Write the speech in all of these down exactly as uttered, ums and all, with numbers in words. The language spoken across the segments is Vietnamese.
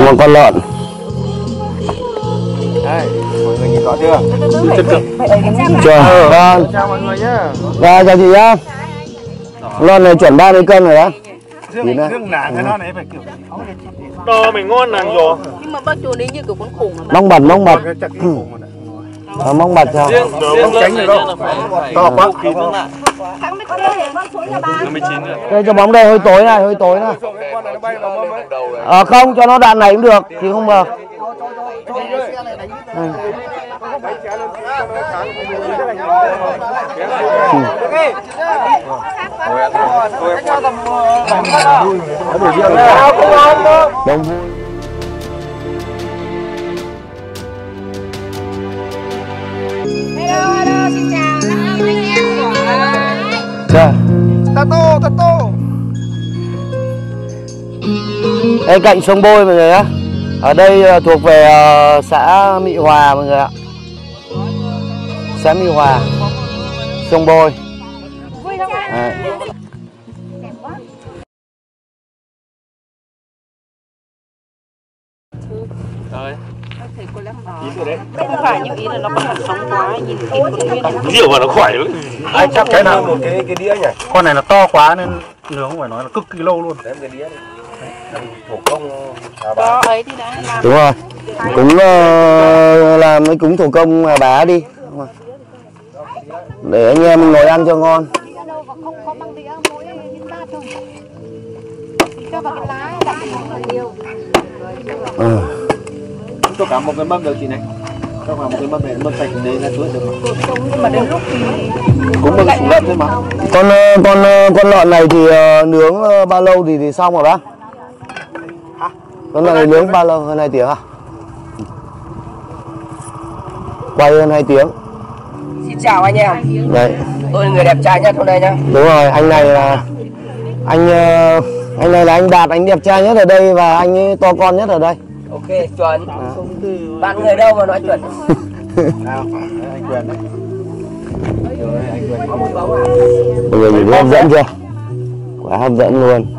là một con lợn. Đây, mọi người nhìn rõ chưa? Chất lượng. Chuẩn. Vâng. Chào mọi người nhá. Vâng, chào chị nhá. Lợn này chuẩn ba mươi cân rồi đó. Dương nạc cái nó này phải kiểu to mình ngon làng rồi. Nhưng mà bác chủ đến như kiểu con khủng mà. Mong bật, mong bật. Ờ, mong bật sao? Không tránh được đâu. To quá. Đây cho bóng đây hơi tối này, hơi tối này. Ờ không, cho nó đạn này cũng được, thì không được. Ừ. Đông vui. Hello, hello, xin chào anh em của Tato, Tato. Đây cạnh sông Bôi mọi người á. Ở đây thuộc về xã Mỹ Hòa mọi người ạ. Xã Mỹ Hòa, sông Bôi. À. Đấy. Không phải như ý là nó không sống quá, nhìn cái rượu mà nó khỏe lắm. Ai chắc cái nào một cái cái đĩa nhỉ? Con này là to quá nên nướng không phải nói là cực kỳ lâu luôn. Đấy, cái đĩa này. Đó, ấy thì đã làm. Đúng rồi. Cúng uh, làm cái cúng thổ công à bá đi. Để anh em ngồi ăn cho ngon. Ừ. Cho cả một cái mâm được chị này. Cho cả một cái mâm này, mâm sạch đấy là chuối được mà. Nhưng mà đến lúc thì cũng được xuống đất thôi mà. Con con con lợn này thì uh, nướng uh, bao lâu thì thì xong rồi bác? Hả? Con lợn này nướng bao lâu? Hơn hai tiếng à? Quay hơn hai tiếng. Xin chào anh em. Đấy. Tôi là người đẹp trai nhất hôm nay nhá. Đúng rồi, anh này là anh anh này là anh Đạt, anh đẹp trai nhất ở đây và anh ấy to con nhất ở đây. Ok, chuẩn. À. Bạn người đâu mà nói chuẩn? Nào, anh Quyền đấy. Rồi, anh Quyền có một bóng à? Mọi người nhìn hấp dẫn chưa? Quá hấp dẫn luôn.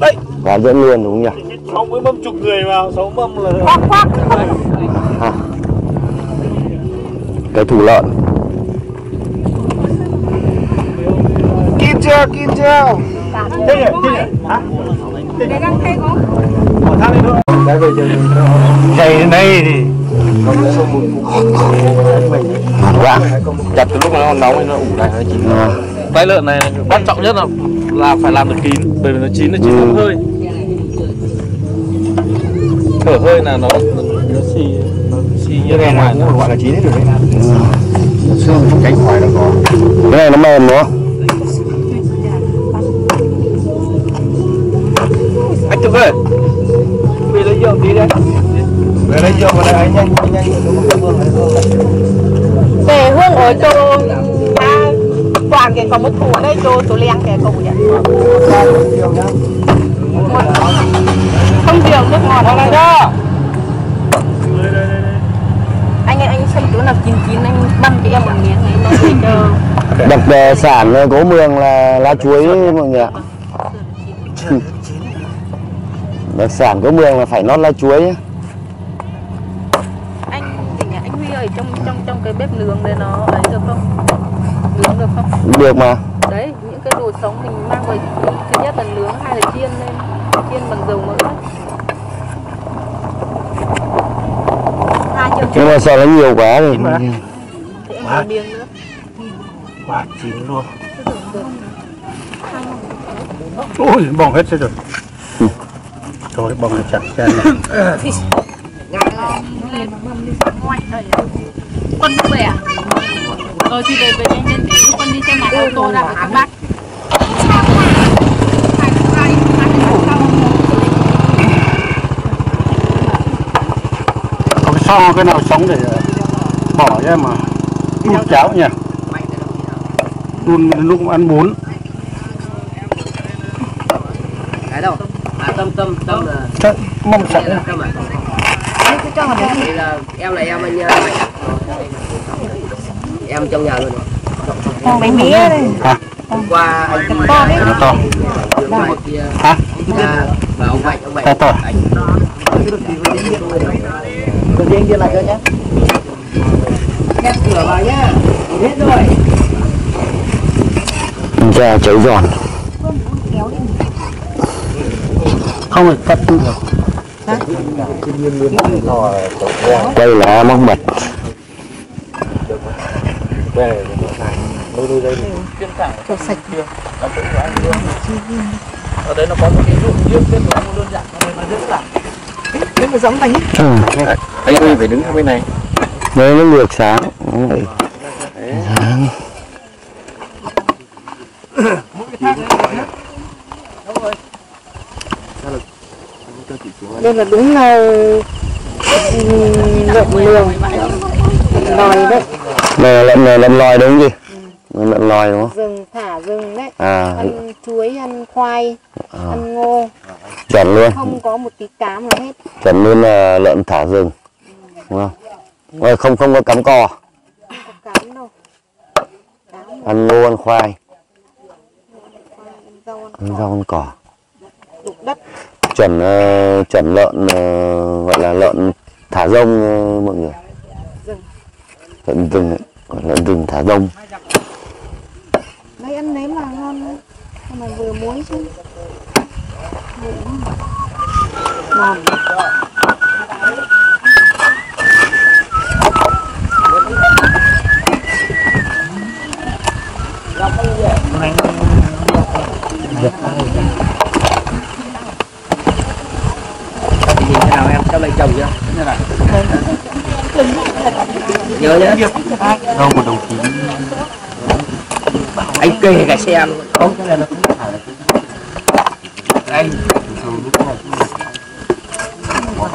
Đấy. Quá hấp dẫn luôn đúng không nhỉ? Sáu mươi mâm chục người vào, sáu mâm là... Khoác, khoác. À. Cái thủ lợn. Kim chưa, kim chưa? Thế nhỉ, thế nhỉ? Hả? Thế nhỉ? Bỏ thang lên nữa. Đây đây thì chặt từ lúc nó còn nóng thì nó ủ lại nó chín. Cái lợn này quan trọng nhất là là phải làm được kín, bởi vì nó chín nó chín thấm hơi. Thở hơi là nó nó xì nó xì như ra ngoài nó gọi là chín hết rồi đấy. Xương cánh ngoài nó có. Cái này nó mềm nữa. Anh Tùng ơi. Về lấy rượu tí đây. Về lấy rượu vào đây anh nhanh nhanh nhanh. Về hương ở chỗ à, toàn cái có một thủ ở đây chỗ chỗ len kìa cậu nhỉ. Không rượu nước ngọt đâu này đó. Anh ơi anh xem chỗ nào chín chín anh băm cho em một miếng này nó được. Đặc sản Gỗ Mường là lá chuối mọi người ạ. Đặc sản Gỗ Mường là phải nót lá chuối nhé. Anh tỉnh à, anh Huy ơi, trong trong trong cái bếp nướng đấy nó ấy được không? Nướng được không? Được mà. Đấy, những cái đồ sống mình mang về thứ nhất là nướng, hai là chiên lên, chiên bằng dầu mỡ. Hai chiều. Nhưng mà sao nó nhiều quá rồi. Thì em làm miếng nữa. Quá chín luôn. Ôi, bỏng hết rồi. Thôi bông chặt ra này. Quân về à? Rồi thì về về nhanh lên tí, quân đi xem mặt ô tô ra với các bác. Còn so cái nào sống để bỏ ra mà đun cháo nhỉ? Đun lúc ăn bún. Cái đâu? Tâm tâm tâm là chắc, mong sẵn là tâm ạ. Đây là em là em anh mày. Em trong nhà luôn. Con bánh mía đây. Hả? Hôm qua anh to đấy. Nó to. Hả? Và ông Mạnh, ông Mạnh. To to. Tôi riêng riêng lại cho nhé. Khép cửa vào nhá. Hết rồi. Chè cháy giòn. Không được cắt tự được. Đây là em mắc mật. Cho sạch được. Ở đây nó có một cái dụng riêng rất là đơn giản, nó rất là nó giống bánh. Ừ. Anh ơi phải đứng theo bên này. Đây nó ngược sáng. Đấy. Sáng. Đây là đúng là lợn lường, lòi đấy. Này lợn này lợn lòi đúng gì? Lợn lòi đúng không? Rừng thả rừng đấy. À. Ăn chuối, ăn khoai, à. Ăn ngô. Chuẩn luôn. Không có một tí cám nào hết. Chuẩn luôn là lợn thả rừng, đúng không? Ừ. Không không có cám cò. Không có cám đâu. Cám ăn ngô, ăn khoai. Ăn rau, ăn cỏ. Đục đất. Chuẩn uh, chuẩn lợn uh, gọi là lợn thả rông uh, mọi người. Lợn rừng, lợn rừng thả rông. Đây ăn nếm là ngon đấy, mà vừa muối chứ. Ngon. Lấy chồng nhá. Nhớ nhá. Đâu một đồng chí. Anh kê cả xe luôn. Không, cái này nó cũng phải là anh. Vợ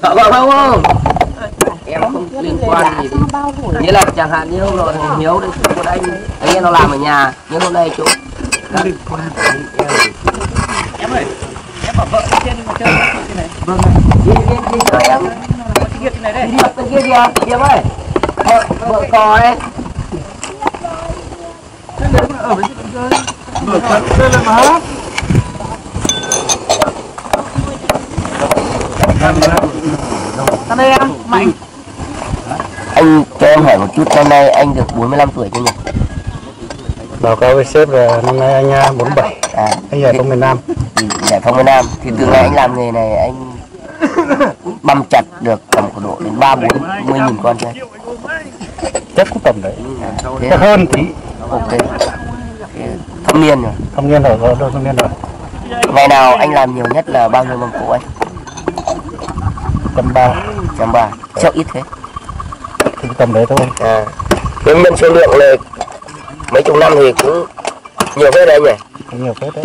vợ không không? Em không liên quan gì. Nghĩa là chẳng hạn như hôm rồi thằng Hiếu đây, một anh anh em nó làm ở nhà, nhưng hôm nay chỗ Đã. Em ơi, em bảo vợ trên mà chơi cái này. Vâng này. Đi đi đi cho em. Cái này đây. Đi đi con kia đi em, Hiệp ơi. Vợ vợ cò ấy. Thế nếu mà ở với con chơi. Vợ con chơi là má. Con đây em, Mạnh. Anh cho em hỏi một chút, năm nay anh được bốn mươi lăm tuổi chưa nhỉ? Báo cáo với sếp là năm nay anh bốn mươi bảy, à, anh giải phóng miền Nam. Giải phóng miền Nam, thì từ nay anh làm nghề này anh băm chặt được tầm khoảng độ đến ba bốn mươi nghìn con chưa? Chắc cũng tầm đấy, à, hơn tí. Ok, thâm niên rồi. Thâm niên rồi, rồi thâm niên rồi. Ngày nào anh làm nhiều nhất là bao nhiêu mâm cỗ anh? Tầm ba. Tầm ba, chắc ít thế. Thì tầm đấy thôi. À, cái nhân số lượng này mấy chục năm thì cũng nhiều phết đấy anh nhỉ? Cũng nhiều phết đấy.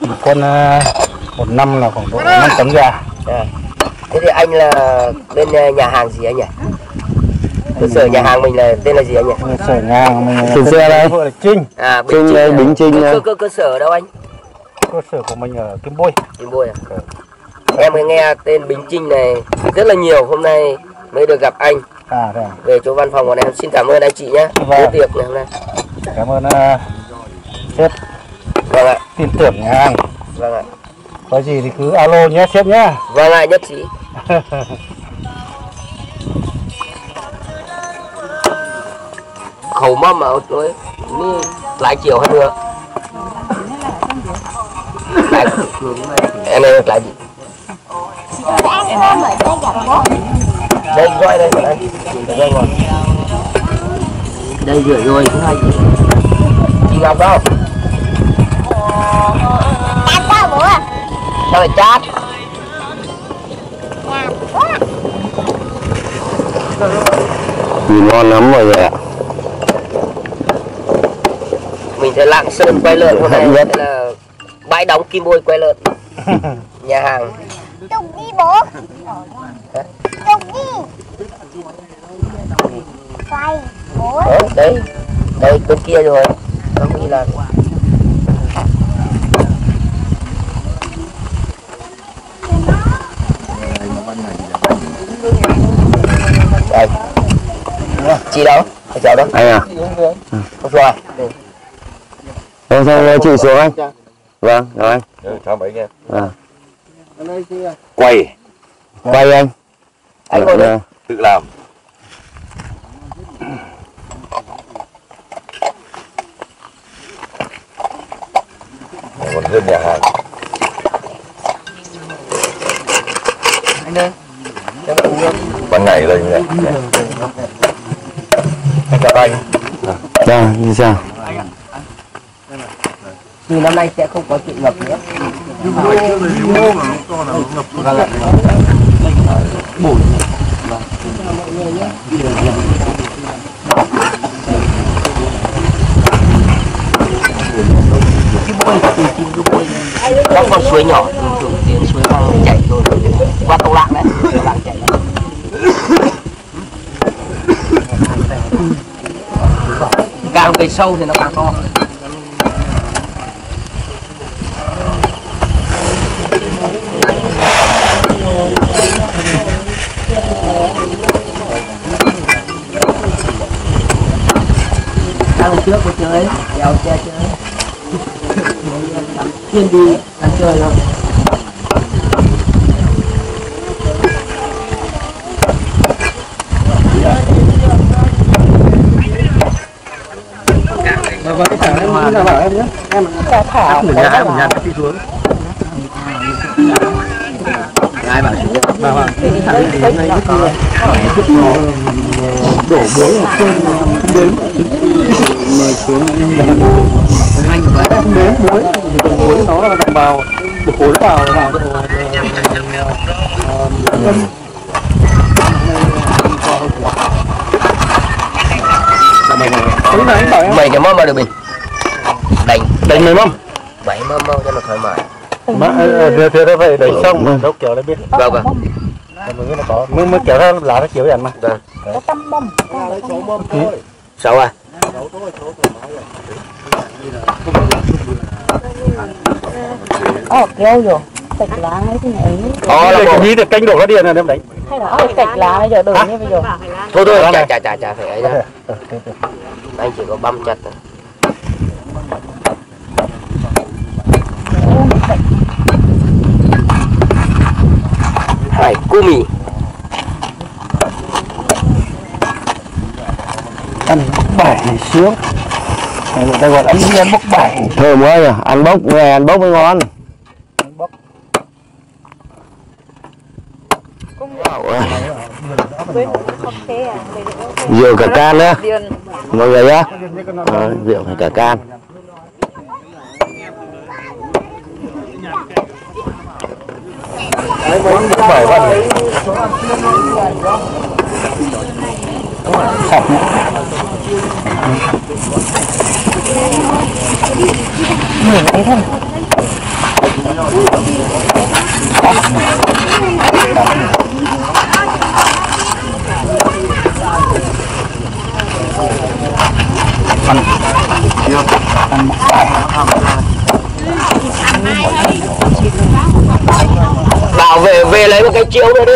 Một con một năm là khoảng độ năm tấn gà. À. Thế thì anh là bên nhà hàng gì anh nhỉ? Cơ sở nhà hàng mình là tên là gì anh nhỉ? Cơ sở nhà hàng mình là Trinh. Đây. Trinh. À, Bình Trinh đây, Bình Trinh. Cơ, cơ cơ sở ở đâu anh? Cơ sở của mình ở Kim Bôi. Kim Bôi à? Ừ. Em mới nghe tên Bình Trinh này rất là nhiều, hôm nay mới được gặp anh. À, về chỗ văn phòng của em xin cảm ơn anh chị nhé. Vâng. Tiệc ngày hôm nay. Cảm ơn uh, sếp. Vâng ạ. Tin tưởng nhà hàng. Vâng ạ. Có gì thì cứ alo nhé sếp nhé. Vâng ạ nhất trí. Khẩu mâm mà tối như lái chiều hơn nữa. Em ơi lái gì? Đây roi đây đây đây rồi đây rửa rồi cũng hay chị Ngọc đâu chát sao bố à sao lại chát nhìn ngon lắm rồi ạ. Mình sẽ lạng sơn quay lợn hôm nay là bãi đóng Kim Bôi quay lợn nhà hàng chụp đi bố. Đấy, đấy, đây con kia rồi, không đi làm. Đây, chị đâu? Chị cháu đó. Anh à? Không rồi. Em cho chị xuống anh. Vâng, rồi anh. Cho mấy nghe. Quay. Quay anh. Anh tự làm. Còn hơn nhà hàng. Anh ơi. Ban ngày đây như này. Chào anh. Chào, như sao? Từ năm nay sẽ không có chuyện ngập nữa. Nhưng mà trước đây nếu mưa mà nó to là nó ngập xuống ra lại. Bổ. Mọi người nhé. Kim Bôi, từ Kim Bôi. Các con suối nhỏ, thường thường tiếng suối con chảy rồi qua cầu lạng đấy, cầu lạng chảy. Càng về sâu thì nó càng to. Đang trước có chơi, đèo che chơi. Chuyên đi ăn chơi luôn. Vâng, thả em mà bảo em nhé. Em thả thả người nhà của nhà đi xuống. Ai bảo chị bà bảo cái thằng này nó đổ bối một cơn đến mời xuống anh và em đến muối muối nó là đồng bào được khối vào vào được bảy cái mâm vào được mình đánh đánh mấy mâm bảy mâm mâm cho nó thoải mái. Mà thế nó phải đẩy xong đâu kéo nó biết. Vâng vâng. Mới nó có mới mới kéo ra lá nó kéo dần mà. Vâng. Có tăm bông. Sáu à? Ờ kéo rồi. Sạch lá ngay thế này. Ờ là cái gì thì canh đổ nó điện rồi em đánh. Hay là ơi sạch lá bây giờ đổ như bây giờ. Thôi thôi chà chà chà chà phải ấy ra. Anh chỉ có băm chặt thôi. Hải cu mì ăn bảy xuống, người ta gọi ăn đi ăn bốc bảy thơm quá nhỉ, ăn bốc nghe ăn bốc mới ngon. Ăn bốc. Rượu cả can nữa, mọi người nhá, rượu cả can. Bảo về về lấy một cái chiếu nữa đi.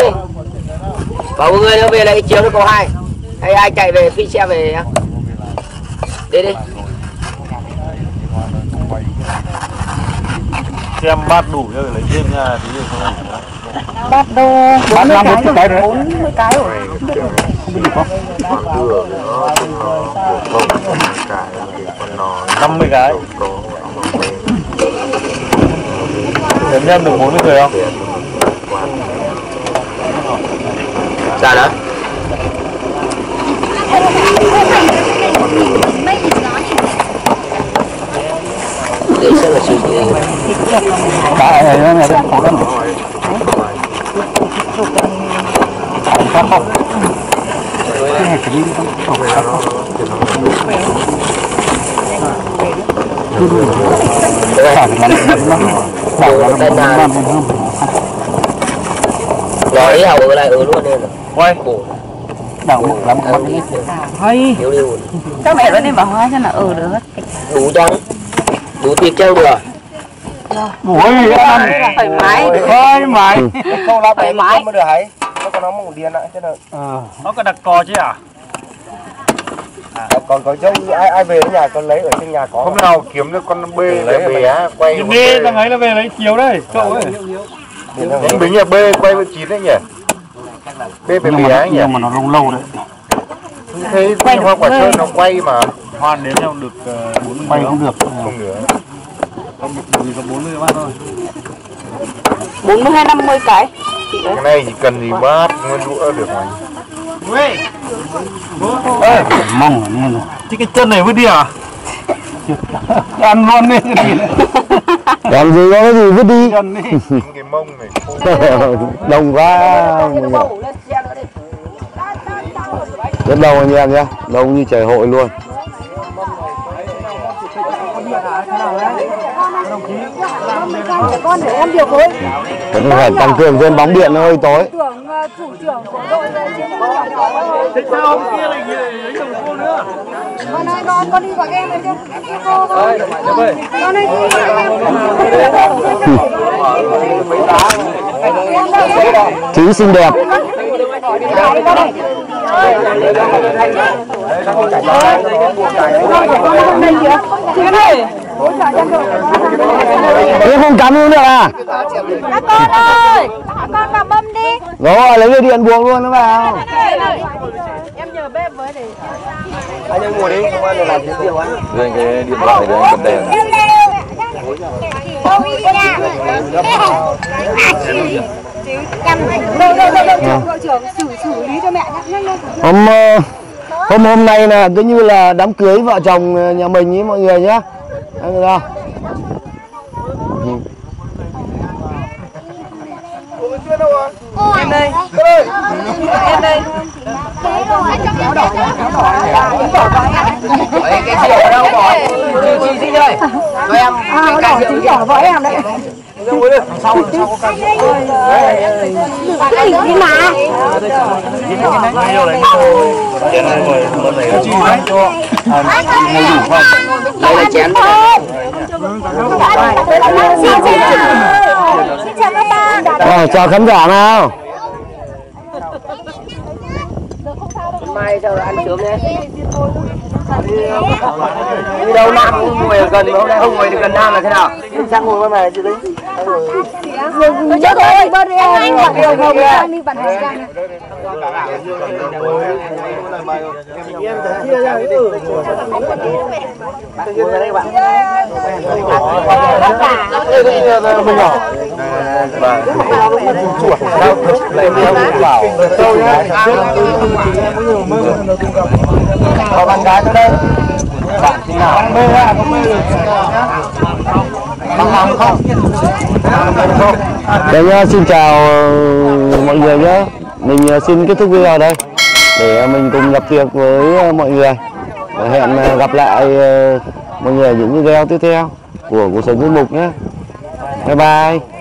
Bảo mọi người nó về lấy cái chiếu nó có hai. Hay ai chạy về phi xe về đi đi. Xem bát đủ cho lấy thêm nha. Bát đô bát năm mươi cái rồi. bốn mươi cái rồi. năm mươi cái. Em nhận được bốn mươi người không? Sao đó? Đấy sẽ là sự gì? Cả này nó này không có nữa. Không không. Cái này chỉ không có. Rồi hầu ở đây ở luôn đây rồi. Quay. Đau mực lắm con đi. Hay. Các mẹ nó đi bảo hóa cho là ở được. Đủ cho. Đủ tiệc treo được. Ôi ăn thoải mái. Thoải mái. Không lo thoải mái mới được hãy. Nó có nó một điền lại thế được. Nó có đặt cò chứ à? Còn có dâu ai ai về nhà con lấy ở trên nhà có. Hôm nào kiếm được con bê lấy về á, quay. Bê thằng ấy nó về lấy chiều đấy, cậu ấy. Anh Bình nhà bê quay với chín đấy nhỉ. Bê về bìa ấy nhỉ. Nhưng mà nó lâu lâu đấy. Thế quay hoa quả sơn nó quay mà hoàn đến đâu được bốn mươi quay không được. Không được. Không được có bốn mươi bát thôi. bốn mươi hay năm mươi cái. Cái này chỉ cần gì bát nguyên đũa được rồi. Ê, mong luôn. Chứ cái chân này mới đi à? Ăn luôn đi. Làm gì có cái gì vứt đi. Cái mông này. Đồng quá. Rất đông anh em nhé, đông như chảy hội luôn. Con để em điều phối. Cũng phải tăng cường thêm bóng điện nó hơi tối. Tưởng thủ trưởng của đội thế sao ông kia lại lấy chồng cô nữa? Con ơi con, con đi gọi em đấy chứ. Em đi cô thôi. Con ơi đi gọi em. Chú xinh đẹp. Em không cắm luôn được à? Các con ơi, các con vào bơm đi. Rồi, lấy dây điện buộc luôn nó vào. Em nhờ bếp với để. Anh em ngồi đi, không ăn được làm gì nhiều anh. Rồi cái điện thoại đấy anh cầm đèn. Hôm hôm hôm nay là cứ như là đám cưới vợ chồng nhà mình với mọi người nhá. Được không? Em đây. Em đây. Cái gì ở đâu bỏ? Chị xin ơi. Tụi em cái rượu gì bỏ vợ em đấy. Sau có cái gì mà. Lấy chén. Rồi, chào khán giả nào. Mai giờ ăn sớm nhé. Đi đâu Nam không ngồi gần, hôm nay không ngồi gần Nam là thế nào? Sang ngồi bên này chị tính. Tôi chết rồi. Bớt đi anh. Có bạn gái tới đây. Bạn thì nào mê à, có mê được bằng không? Đây nhá, xin chào mọi người nhé. Mình xin kết thúc video đây để mình cùng gặp việc với mọi người. Hẹn gặp lại mọi người những video tiếp theo của Cuộc Sống Du Mục nhé. Bye bye.